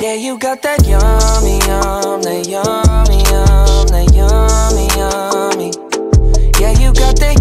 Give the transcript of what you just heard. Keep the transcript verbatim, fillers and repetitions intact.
Yeah, you got that yummy, yum, that yummy, yum, that yummy, yummy. Yeah, you got that